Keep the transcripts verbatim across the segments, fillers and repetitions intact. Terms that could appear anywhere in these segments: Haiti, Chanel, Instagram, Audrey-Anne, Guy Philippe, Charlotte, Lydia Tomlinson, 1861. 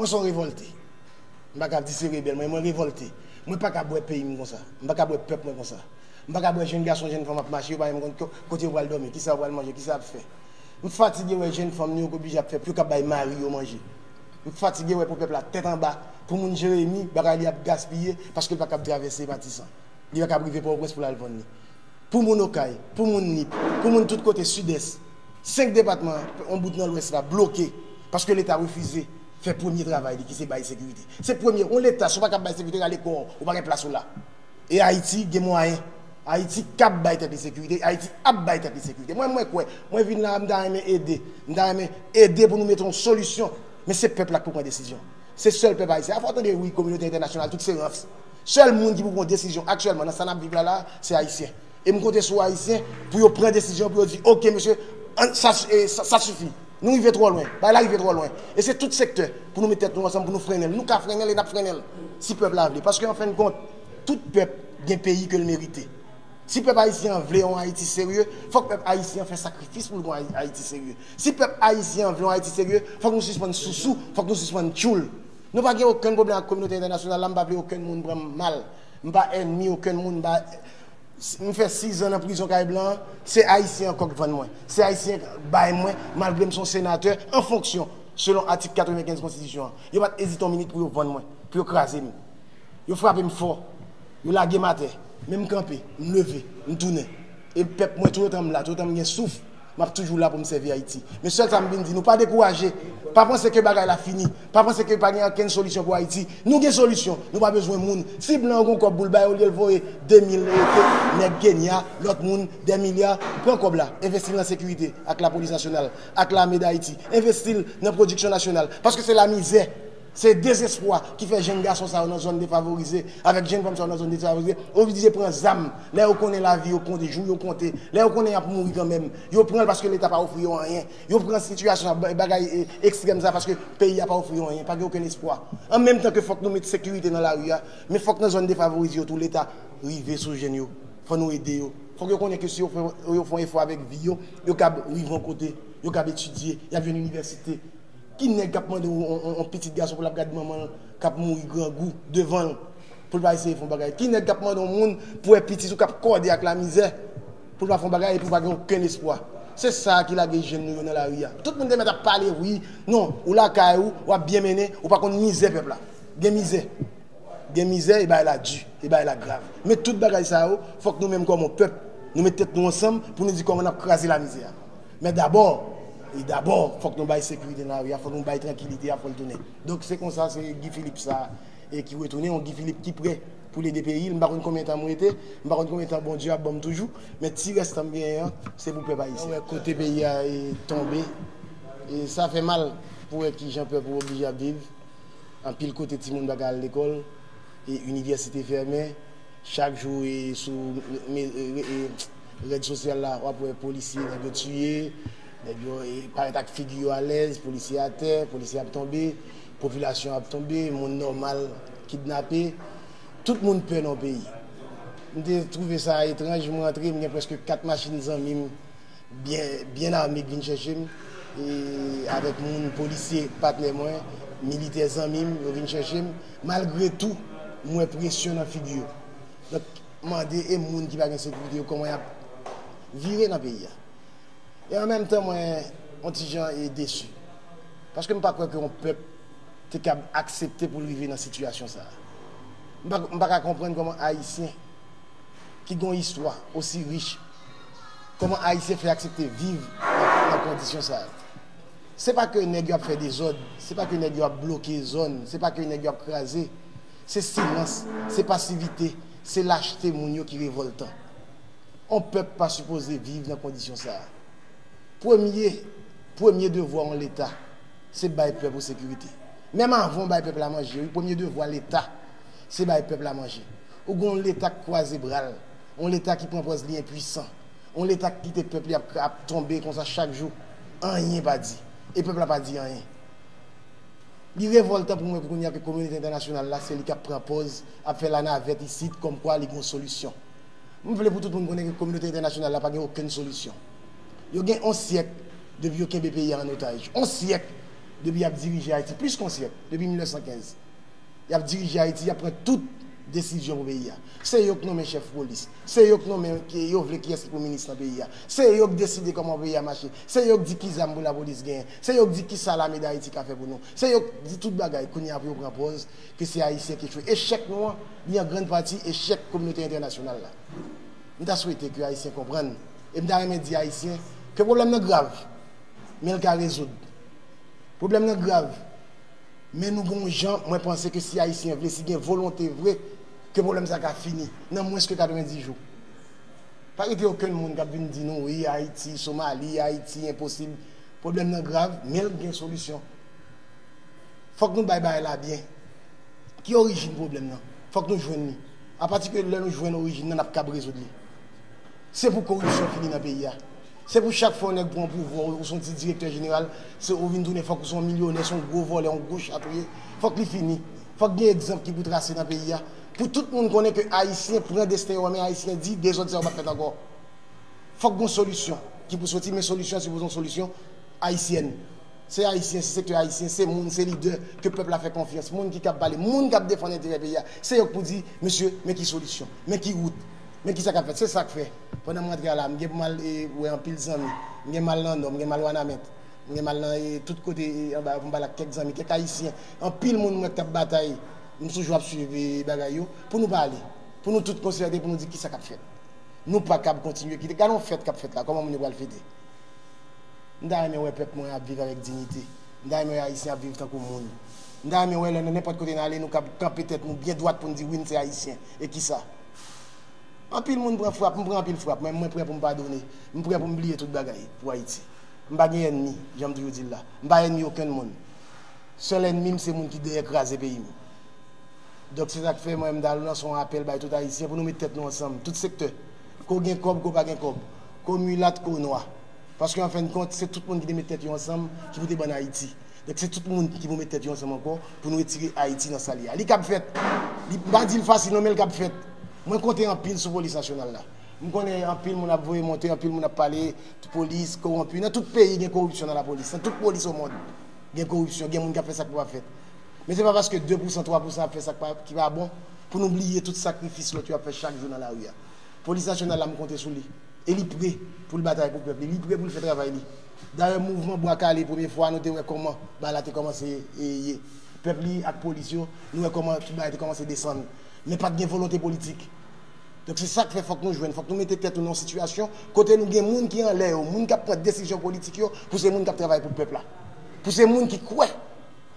Moi, je suis révolté. Je ne suis pas dire c'est rebelle, je suis révolté. Je ne suis pas capable de payer comme ça. Je ne suis pas capable de peuple comme ça. Je ne suis pas capable de jeune garçon, jeune femme à marcher, je ne suis pas capable de dormir, qui ça va manger, qui ça va faire. Je suis fatigué, les jeunes femmes ne sont pas obligées de faire plus qu'à Marie au manger. Je suis fatigué pour le peuple la tête en bas. Pour mon Jérémy, il a gaspillé parce qu'il ne peut pas traverser les bâtissants. Il ne peut pas arriver pour le reste pour la Levonne. Pour mon Okaï, pour mon Nip, pour mon tout côté sud-est. Cinq départements en bout de l'ouest là bloqués parce que l'État a refusé de faire le premier travail qui c'est la sécurité. C'est le premier. On l'État, si on ne peut pas faire la sécurité à l'école, on ne peut pas faire place là. Et Haïti, il y a moyen. Haïti cap baï tête de sécurité, Haïti ab baï tête de sécurité. Moi moi quoi, moi vinn là m'da aimer aider, m'da aimer aider pour nous mettre une solution, mais c'est peuple là qui prend décision. C'est seul peuple haïtien. Faut attendre oui communauté internationale toutes ces refs. Seul monde qui prend décision actuellement dans ça n'a vivre là, c'est haïtien. Et me compter sur haïtien pour prendre décision pour dire OK monsieur, ça ça suffit. Nous arrivons trop loin. Bah là, il va trop loin. Et c'est tout secteur pour nous mettre nous ensemble pour nous freiner, nous ca freiner et n'a freiner si peuple là veut parce qu'en fin de compte tout peuple gagne pays que le mérite. Si le peuple haïtien veut un Haïti sérieux, il faut que le peuple haïtien fasse sacrifice pour le Haïti sérieux. Si le peuple haïtien veut un Haïti sérieux, il faut que nous suspendions sous-sous, il faut que nous suspendions tchoul. Nous n'avons aucun problème avec la communauté internationale, nous n'avons aucun monde mal, nous n'avons ennemi, aucun monde. Nous faisons six ans en prison, c'est haïtien qui vend moins. C'est haïtien qui baille moins, malgré que son sénateur, en fonction, selon l'article quatre-vingt-quinze de la Constitution. Il ne faut pas hésiter une minute pour vendre moins, pour craser. Il faut frapper fort, il faut laguer ma terre. Même camper, me lever, me tourner. Et le peuple, moi, tout le temps, là, tout le temps, je souffre. Je suis toujours là pour me servir Haïti. Mais seul, ça me dit, nous pas décourager. Pas penser que le bagage est fini. Pas penser que pas n'y a aucune solution pour Haïti. Nous avons une solution. Nous n'avons pas besoin de monde. Si blanc, on a boule, on a deux mille euros, l'autre monde, deux milliards. Prends comme là. Investir dans la sécurité, avec la police nationale, avec l'armée d'Haïti. Investir dans la production nationale. Parce que c'est la misère. C'est le désespoir qui fait les jeunes garçons dans une zone défavorisée, avec les jeunes femmes dans une zone défavorisée. On dit qu'ils prennent des âmes, là où on est la vie, on compte des jours, on compte, là où on est à mourir quand même. Ils prennent parce que l'État n'a pas offert rien. Ils prennent une situation extrême parce que le pays n'a pas offert rien, pas aucun espoir. En même temps que faut que nous mettions sécurité dans la rue, mais faut que dans une zone défavorisée, tout l'État arrive sous les jeunes, faut nous aider. Faut que nous connaissions que si on fait un effort avec Vio, ils arrivent à côté, ils peuvent étudier, ils viennent à l'université. Qui n'est pas un petit garçon pour la garder maman qui mourir grand goût devant pour pas essayer de faire des choses. Qui n'est pas un monde pour être petit ou qui corde avec la misère pour ne pas faire des choses et pour ne pas avoir aucun espoir. C'est ça qui a les jeunes dans la rue. Tout le monde est à parler, oui, non, ou la caillou, ou bien mené, ou pas qu'on misère, peuple. Il y a misère. Il y a misère, et bien elle a dû, et bien elle a grave. Mais tout le ça, il faut que nous-mêmes, comme peuple, nous mettons nous ensemble pour nous dire comment on a crasé la misère. Mais d'abord, Et d'abord, il faut que nous baillons sécurité dans la rue, il faut que nous baillons tranquillité, il faut le donner. Donc c'est comme ça, c'est Guy Philippe ça, et qui retourne, on Guy Philippe qui prêt pour les D P I, je ne sais pas combien de temps je suis, je ne sais pas combien de temps bon Dieu a bon toujours, mais si reste bien, c'est pour le peuple haïtien. Côté pays est tombé, et ça fait mal pour les gens qui sont obligés à vivre, en pile côté tout le monde à l'école, et l'université fermée, chaque jour et sous les réseaux sociaux, les policiers sont tués. Par exemple, figure à l'aise, policiers à terre, policiers à tomber, population à tomber, monde normal kidnappé. Tout le monde peut dans le pays. J'ai trouvé ça étrange, je suis rentré, il y a presque quatre machines en mime, bien, bien armées qui viennent chercher. Et avec mon policier, partenaire, militaires en mime, qui viennent chercher. Malgré tout, je suis impressionné dans la figure. Donc, je me demande, et les gens qui n'ont pas de sécurité, comment ils vivent dans le pays. Et en même temps, moi, un petit gens est déçu. Parce que je ne crois pas que le peuple est capable d'accepter pour vivre dans cette situation. Je ne peux pas comprendre comment les Haïtiens, qui ont une histoire aussi riche, comment les Haïtiens font accepter de vivre dans ces conditions. Ce n'est pas que les nègres ont fait des ordres, ce n'est pas que les nègres ont bloqué les zones, ce n'est pas que les nègres ont crasé. C'est silence, c'est passivité, c'est lâcheté qui est révoltant. On ne peut pas supposer vivre dans ces conditions. Premier, premier devoir en l'État, c'est bailler peuple pour sécurité. Même avant bailler peuple à manger, le premier devoir l'État, c'est bailler peuple à manger. Ou on l'État croise les bras, on l'État qui propose les impuissants, on l'État qui quitte le peuple à tomber comme ça chaque jour. Rien pas dit. Et le peuple n'a pas dit rien. Il révolte pour moi pour qu'on y a que la communauté internationale là, c'est lui qui propose à faire la navette ici comme quoi il y a une solution. Je voulais pour tout le monde connaître que la communauté internationale n'a pas aucune solution. Il y a un siècle depuis qu'il y a un pays en otage. Un siècle depuis qu'il a dirigé Haïti, plus qu'on sait, depuis mille neuf cent quinze. Il a dirigé Haïti, il a pris toute décision pour le pays. C'est eux qui nomment chef de police, c'est eux qui nomment qui est le ministre du pays. C'est eux qui décident comment le pays a marché. C'est eux qui disent qui est pour la police, c'est eux qui disent qui est la médaille d'Haïti a fait pour nous. C'est eux qui disent tout le bagage qu'on a pris en pause, que c'est Haïtien qui fait. Échec, nous, il y a une grande partie, échec de la communauté internationale. Nous souhaitons que les Haïtiens comprennent. Et nous avons dit aux Haïtiens que le problème est grave, mais il faut résoudre. Le problème est grave. Mais nous, les gens, moi, pense que si les Haïtiens veulent, si ils ont une volonté vraie, que le problème est fini, dans moins que quatre-vingt-dix jours. Pas qu'il n'y ait aucun monde qui vient dire non, oui, Haïti, Somalie, Haïti, impossible. Le problème est grave, mais il y a une solution. Il faut que nous baillons là bien. Qui origine le problème? Il faut que nous joignions. À partir de là, nous joignons l'origine, nous n'avons qu'à résoudre. C'est pour corruption finie dans le pays. C'est pour chaque fois qu'on est pour un pouvoir, ou son petit directeur général, c'est au vin il faut qu'on soit millionnaire, son gros volé, on gauche à tout. Il faut qu'il finisse. Il faut qu'il y ait un exemple qui peut tracer dans le pays. Pour tout le monde connaît que Haïtien prend des stéréotypes, mais Haïtien dit des autres, on va faire encore. Il faut qu'on ait une solution. Qui peut sortir mes solutions, c'est pour une solution haïtienne. C'est Haïtien, c'est secteur haïtien, c'est le monde, c'est le leader que le peuple a fait confiance. Le monde qui a parlé, le monde qui a défendu l'intérêt du pays. C'est eux qui disent, monsieur, mais qui solution, mais qui route. Mais qui ça qu'a fait? C'est ça que fait. Pendant mon regard là, j'ai mal en pile d'amis, j'ai mal en homme, j'ai mal en amet, j'ai mal dans tout côté, on va là quelques amis, quelques haïtiens, en pile monde moi qui bataille, nous toujours suivre bagaille pour nous parler, pour nous toutes considérer, pour nous dire qui ça qu'a fait. Nous pas capable continuer qui gars on fête qu'a fait là, comment on va le fêter? Ndaimer ouais peuple moi à vivre avec dignité. Ndaimer haïtien à vivre tant que monde. Ndaimer ouais là n'importe côté d'aller nous camper tête nous bien droite pour nous dire oui c'est haïtien et qui ça? En pile monde prend frappe, on prend en pile frappe, mais moi prêt pour me pardonner, moi prêt pour me oublier toute bagaille pour Haïti. Je n'ai pas d'ennemi, j'aime toujours dire là. Je n'ai pas d'ennemi aucun monde. Seul ennemi c'est monde qui décrase le pays. Donc c'est ça que fait moi dans lance un appel à tout haïtien pour nous mettre tête nous ensemble, tout secteur. Qu'on gagne cob, qu'on pas gagne cob, qu'on mulat, qu'on noir. Parce qu'en fin de compte, c'est tout le monde qui met tête ensemble qui veut des bonnes Haïti. Donc c'est tout le monde qui veut mettre tête ensemble encore pour nous retirer Haïti dans sa lia. Les cap fait, les bandits facile non mais le cap fait. Moi, je compte en pile sur la police nationale. Je connais en pile, mon avoué monté, en pile, mon palais, la police corrompue. Dans tout pays, il y a corruption dans la police. Dans toute police au monde, il y a corruption, il y a des gens qui font ça qui ne va pas faire. Mais ce n'est pas parce que deux pour cent, trois pour cent fait ça qui va bon pour oublier tout sacrifice que tu as fait chaque jour dans la rue. La police nationale, je compte sur lui. Et il est prêt pour le bataille pour le peuple. Il est prêt pour le faire travailler. Dans le mouvement Bois-Calais, la première fois, nous avons comment le commencé à y aller. Le peuple et la police, nous avons commencé à descendre. Mais pas de volonté politique. Donc c'est ça que fait faut que nous jouions, faut que nous mettions tête dans une situation côté nous gagne monde qui en l'air, monde qui prend des décisions politiques pour ces monde qui travaillent pour le peuple là. Pour ces monde qui croient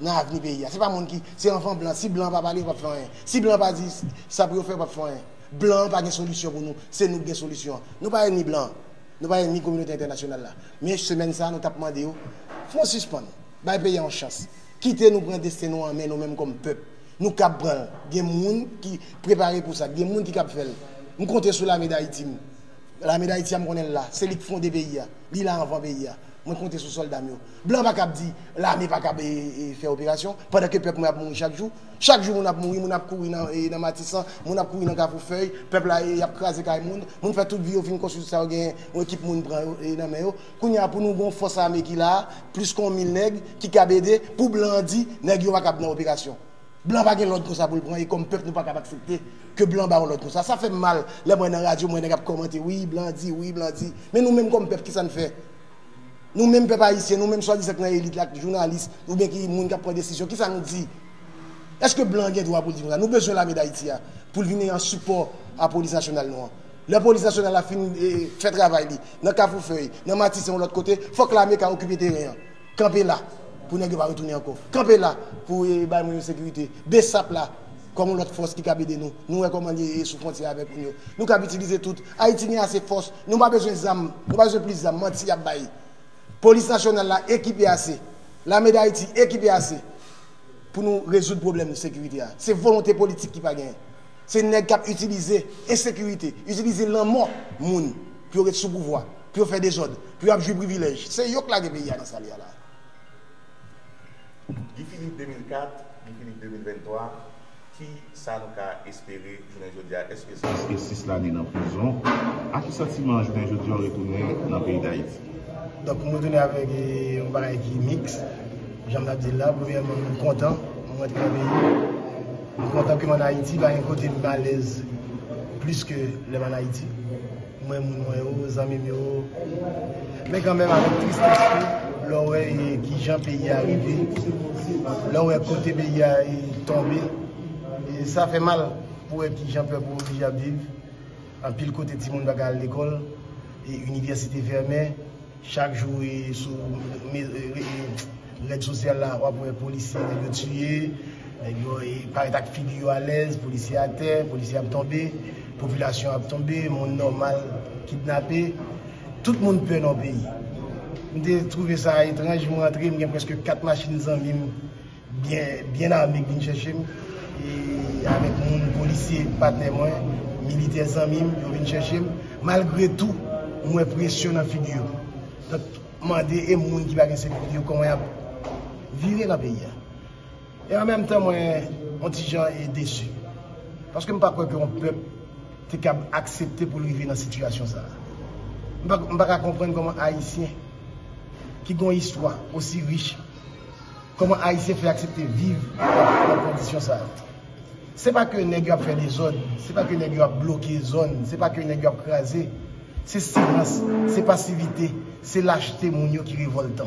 dans l'avenir pays. C'est pas monde qui c'est enfant blanc, si blanc pas parler pas faire rien. Si blanc pas dire ça peut faire pas faire rien. Blanc pas de solution pour nous, c'est nous qui avons solution. Nous pas ni blanc, nous pas ni communauté internationale là. Mais semaine ça nous t'a demandé faut suspendre, ba payer en chance. Quitter nous prendre destin nous en main nous même comme peuple. Nous cap prendre, il y a des gens qui préparés pour ça, il y a des gens qui cap faire. Nous comptons sur la médaille d'Haïti. La médaille d'Haïti, on est là. C'est lui qui font des pays. Il est là avant pays. Nous comptons sur les soldats. Blanc pas cap dit, l'armée pas cap faire opération. Pendant que le peuple a mouru chaque jour. Chaque jour, on a mouru, on a couru dans Matissan, on a couru dans Gafoufeuille. Le peuple a crasé les gens. On fait toute vie, on finit construire ça, on a équipe qui prend dans les mains. Nous avons une force armée qui est là, plus qu'on mille nègres qui cap aider pour blanc dit, nègres qui cap dans l'opération. Blanc pas l'autre comme ça pour le prendre et comme peuple nous pas capable d'accepter que blanc pas l'autre comme ça. Ça fait mal. Les gens dans la radio, moi n'ai pas commenté oui, blanc dit, oui, blanc dit. Mais nous mêmes comme peuple qui ça ne fait. Nous mêmes peuple haïtien, nous mêmes soi-disant dans l'élite là journaliste ou bien qui monde qui prend décision, qui ça nous dit? Est-ce que blanc a droit pour dire ça? Nous besoin la médaille d'Haïti pour venir en support à la police nationale noire. La police nationale a fait travail dans Cafoufeuille, dans Matisson de l'autre côté, faut que l'armée occupe terrain. Camper là. Pour ne pas retourner encore. Campé là, pour les moyens de sécurité. Bessap là, comme l'autre force qui cabine de nous. Nous recommandons sous frontière avec nous. Nous avons utilisé tout. Haïti a assez de force. Nous n'avons pas besoin d'armes. Nous n'avons pas besoin de plus d'armes. Menti à bailler. Police nationale là, équipée assez. L'armée d'Haïti, équipée assez. Pour nous résoudre le problème de sécurité. C'est volonté politique qui va gagner. C'est nous qui avons utilisé l'insécurité, utiliser l'amour des gens pour être sous pouvoir, pour faire des ordres, pour avoir du privilège. C'est eux qui ont gagné dans ce pays là. Guy Philippe deux mille quatre, Guy Philippe deux mille vingt-trois, qui ça nous a espéré, je est-ce que ça a six années dans la prison? À quel sentiment je viens de retourner dans le pays d'Haïti? Donc, nous avons avec un baril qui mix, J'aime la dire là, premièrement, je suis content, je suis content que mon Haïti va un côté malaise plus que le mon Haïti. Moi, mes amis, mais quand même avec tristesse, l'oreille qui j'en pays est arrivé, l'oreille côté pays est tombé, et ça fait mal pour qui j'en peux pour obliger à vivre. En pile côté tout le monde va à l'école et l'université fermée, chaque jour et sous l'aide sociale là, pour les policiers les tuer, par exemple figure à l'aise, policiers à terre, policiers à tomber, population à tomber, monde normal kidnappé, tout le monde peut dans le pays. J'ai trouvé ça étrange, je suis rentré, j'ai presque quatre machines en mime, bien, bien armées qui viennent chercher, et avec mon policier, partenaire, militaire en mime, ils viennent chercher. Malgré tout, je suis impressionné en figure. Donc, demander et monde qui va gagner sécurité comment virer dans le pays. Et en même temps, moi, mon petit gens est déçu. Parce que je ne crois pas que mon peuple est capable d'accepter pour vivre dans cette situation. Je ne peux pas comprendre comment Haïtiens qui ont une histoire aussi riche, comment Haïtiens fait accepter vivre dans ces conditions. Ce n'est pas que les gens font des zones, ce n'est pas que les gens bloquent des zones, ce n'est pas que les gens crasent. C'est silence, c'est passivité, c'est lâcheté qui révolte.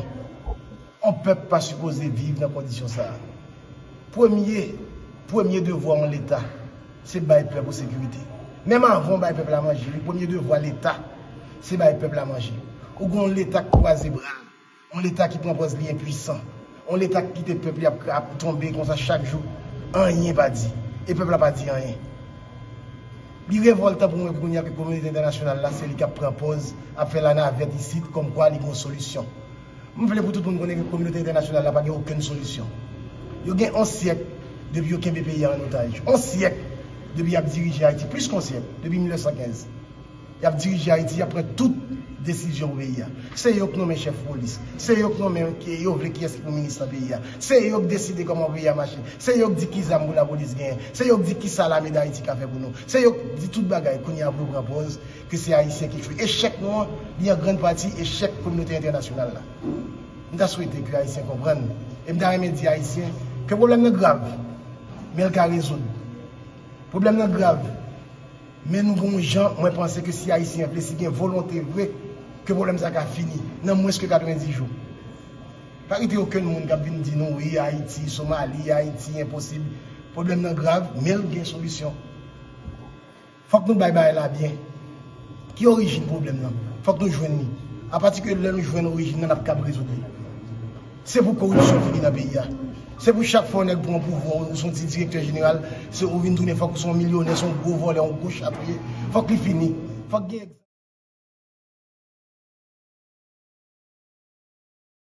On ne peut pas supposer vivre dans ces conditions. Premier, premier devoir en l'État, c'est le peuple pour sécurité. Même avant le peuple à manger, le premier devoir l'État, c'est le peuple à manger. Ou on l'État qui croise les bras, on l'État qui propose l'impuissant, on l'État qui quitte le peuple à tomber comme ça chaque jour, rien pas dit. Et le peuple n'a pas dit rien. Il révolte pour nous que la communauté internationale, c'est lui qui propose à faire la navette ici, comme quoi il y a une solution. Je veux pour tout le monde connaître que la communauté internationale n'a pas aucune solution. Il y a un siècle depuis qu'il y a un pays en otage. Un siècle depuis qu'il a dirigé Haïti, plus qu'un siècle, depuis mille neuf cent quinze. Il a dirigé Haïti après toute décision au pays. C'est eux qui nommé chef de police. C'est eux qui nommé qui est le ministre du pays. C'est eux qui décident comment le pays marche. C'est eux qui disent qui est la police. C'est eux qui disent qui est l'armée d'Haïti qui a fait pour nous. C'est eux qui disent tout le bagage qu'on a pour propose que c'est Haïtien qui fait. Échec, nous, il y a une grande partie, échec de la communauté internationale. Nous avons souhaité que les Haïtiens comprennent. Et nous avons dit aux Haïtiens que le problème est grave, mais il faut résoudre. Le problème est grave. Mais nous, les gens, moi, pensons que si les Haïtiens ont une volonté vraie, que le problème est fini, dans moins que quatre-vingt-dix jours. Pas qu'il n'y ait aucun monde qui a dit non, oui, Haïti, Somalie, Haïti, impossible. Le problème est grave, mais il y a une solution. Il faut que nous baillons là bien. Qui origine le problème? Il faut que nous joignions. À partir de là, nous joignons l'origine, nous n'avons qu'à résoudre. C'est pour corruption qui dans le pays. C'est pour chaque fois qu'on prend pouvoir, ou son petit directeur général, c'est pour une tournée, il faut que son millionnaire, son gros volet, on couche à pied. Il faut qu'il finisse.